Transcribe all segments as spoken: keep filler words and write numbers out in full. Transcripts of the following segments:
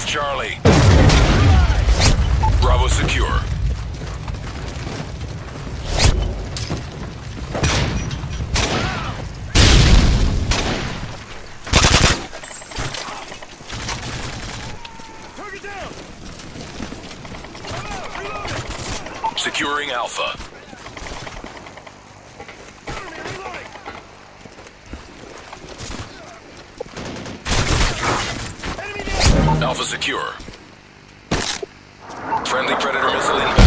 has Charlie. Bravo secure. Target down. Securing Alpha. Alpha secure. Friendly Predator missile inbound.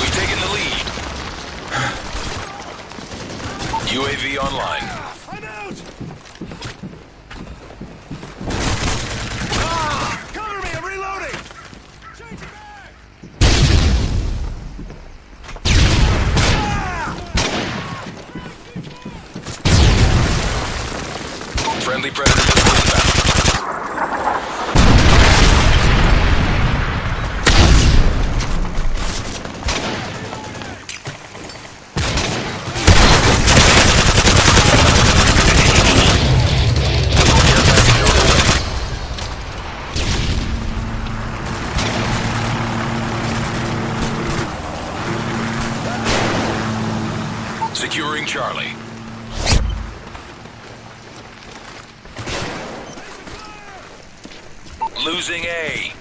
We've taken the lead. U A V online. I'm out! Ah, cover me, I'm reloading! Change it back! Ah! Friendly Predator missile inbound. Securing Charlie. Losing A.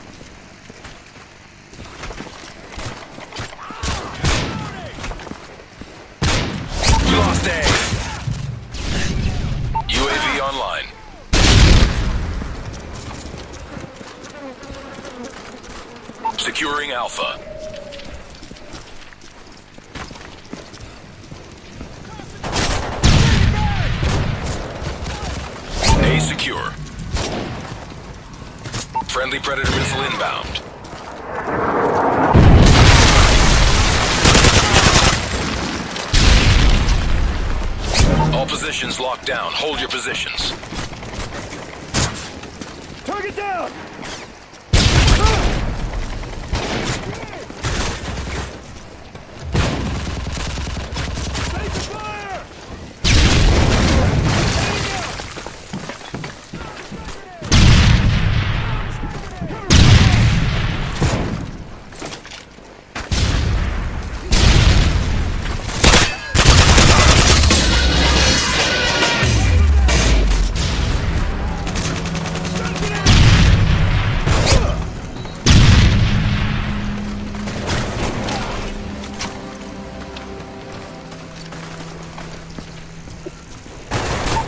We lost A. U A V online. Securing Alpha. Secure. Friendly Predator missile inbound. All positions locked down. Hold your positions. Target down!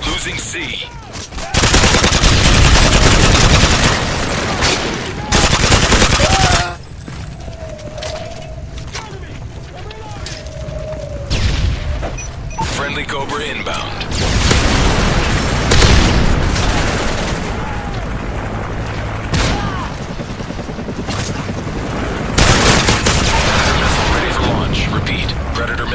Losing C. Friendly Cobra inbound. Predator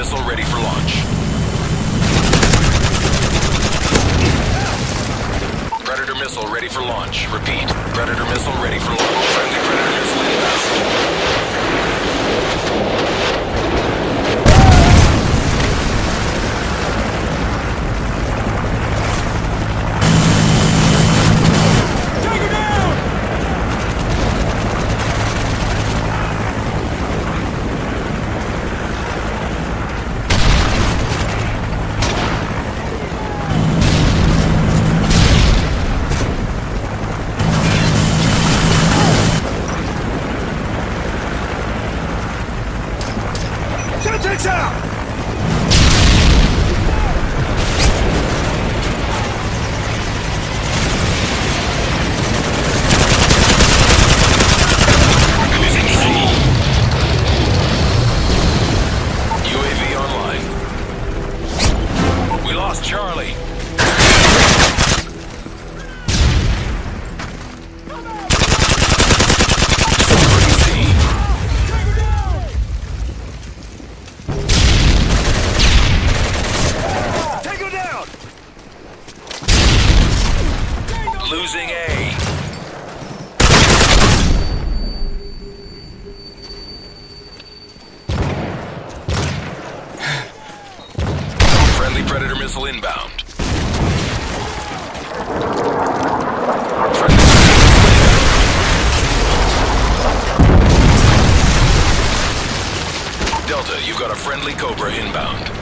missile ready for launch. Repeat. Predator missile ready for launch. Predator missile ready for launch. Repeat. Predator missile ready for launch. Friendly Predator missile inbound. Take her down! Friendly Cobra inbound.